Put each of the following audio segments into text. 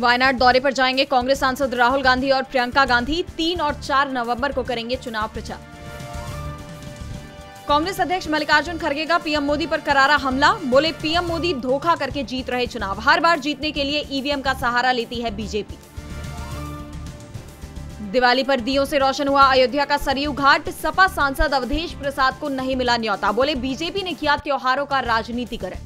वायनाड दौरे पर जाएंगे कांग्रेस सांसद राहुल गांधी और प्रियंका गांधी। 3 और 4 नवंबर को करेंगे चुनाव प्रचार। कांग्रेस अध्यक्ष मल्लिकार्जुन खड़गे का पीएम मोदी पर करारा हमला, बोले पीएम मोदी धोखा करके जीत रहे चुनाव, हर बार जीतने के लिए ईवीएम का सहारा लेती है बीजेपी। दिवाली पर दीयों से रोशन हुआ अयोध्या का सरयू घाट, सपा सांसद अवधेश प्रसाद को नहीं मिला न्योता, बोले बीजेपी ने किया त्योहारों का राजनीतिकरण।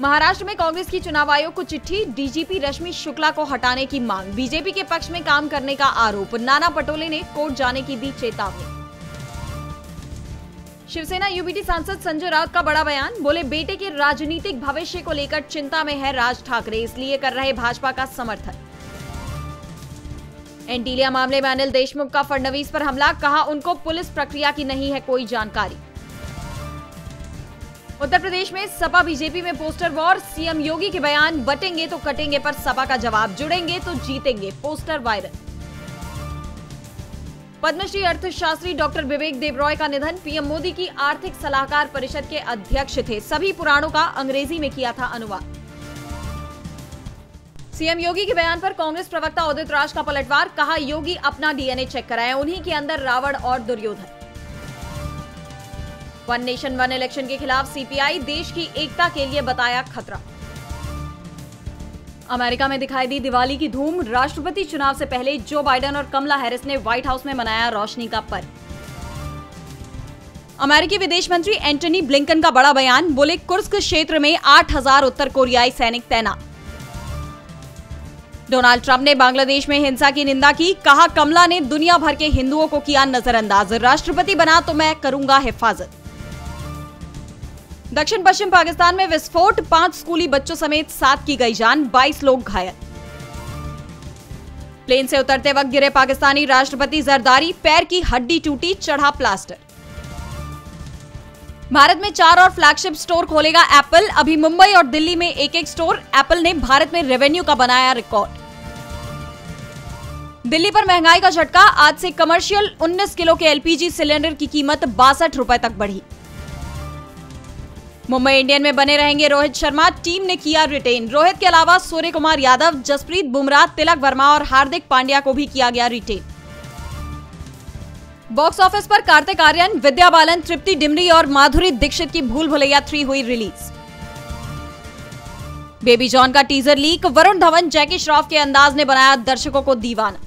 महाराष्ट्र में कांग्रेस की चुनाव आयोग को चिट्ठी, डीजीपी रश्मि शुक्ला को हटाने की मांग, बीजेपी के पक्ष में काम करने का आरोप, नाना पटोले ने कोर्ट जाने की दी चेतावनी। शिवसेना यूबीटी सांसद संजय राउत का बड़ा बयान, बोले बेटे के राजनीतिक भविष्य को लेकर चिंता में है राज ठाकरे, इसलिए कर रहे भाजपा का समर्थन। एंटीलिया मामले में अनिल देशमुख का फड़नवीस पर हमला, कहा उनको पुलिस प्रक्रिया की नहीं है कोई जानकारी। उत्तर प्रदेश में सपा बीजेपी में पोस्टर वॉर, सीएम योगी के बयान, बटेंगे तो कटेंगे पर सपा का जवाब, जुड़ेंगे तो जीतेंगे, पोस्टर वायरल। पद्मश्री अर्थशास्त्री डॉक्टर विवेक देव रॉय का निधन, पीएम मोदी की आर्थिक सलाहकार परिषद के अध्यक्ष थे, सभी पुराणों का अंग्रेजी में किया था अनुवाद। सीएम योगी के बयान पर कांग्रेस प्रवक्ता उदित राज का पलटवार, कहा योगी अपना डीएनए चेक कराएं, उन्हीं के अंदर रावण और Duryodhan. One nation one election के खिलाफ सीपीआई, देश की एकता के लिए बताया खतरा। अमेरिका में दिखाई दी दिवाली की धूम, राष्ट्रपति चुनाव से पहले जो बाइडेन और कमला हैरिस ने व्हाइट हाउस में मनाया रोशनी का पर्व। अमेरिकी विदेश मंत्री एंटनी ब्लिंकन का बड़ा बयान, बोले कुर्स्क क्षेत्र में 8000 उत्तर कोरियाई सैनिक तैनात। डोनाल्ड ट्रंप ने बांग्लादेश में हिंसा की निंदा की, कहा कमला ने दुनिया भर के हिंदुओं को किया नजरअंदाज, राष्ट्रपति बना तो मैं करूंगा हिफाजत। दक्षिण पश्चिम पाकिस्तान में विस्फोट, 5 स्कूली बच्चों समेत 7 की गई जान, 22 लोग घायल। प्लेन से उतरते वक्त गिरे पाकिस्तानी राष्ट्रपति जरदारी, पैर की हड्डी टूटी, चढ़ा प्लास्टर। भारत में 4 और फ्लैगशिप स्टोर खोलेगा एप्पल, अभी मुंबई और दिल्ली में 1-1 स्टोर। एप्पल ने भारत में रेवेन्यू का बनाया रिकॉर्ड। दिल्ली पर महंगाई का झटका, आज से कमर्शियल 19 किलो के एलपीजी सिलेंडर की कीमत 62 रुपए तक बढ़ी। मुंबई इंडियन में बने रहेंगे रोहित शर्मा, टीम ने किया रिटेन, रोहित के अलावा सूर्य कुमार यादव, जसप्रीत बुमराह, तिलक वर्मा और हार्दिक पांड्या को भी किया गया रिटेन। बॉक्स ऑफिस पर कार्तिक आर्यन, विद्या बालन, तृप्ति डिमरी और माधुरी दीक्षित की भूल भुलैया 3 हुई रिलीज। बेबी जॉन का टीजर लीक, वरुण धवन, जैकी श्रॉफ के अंदाज ने बनाया दर्शकों को दीवाना।